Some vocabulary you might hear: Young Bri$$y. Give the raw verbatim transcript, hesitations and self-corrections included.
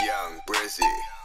Young Bri$$y.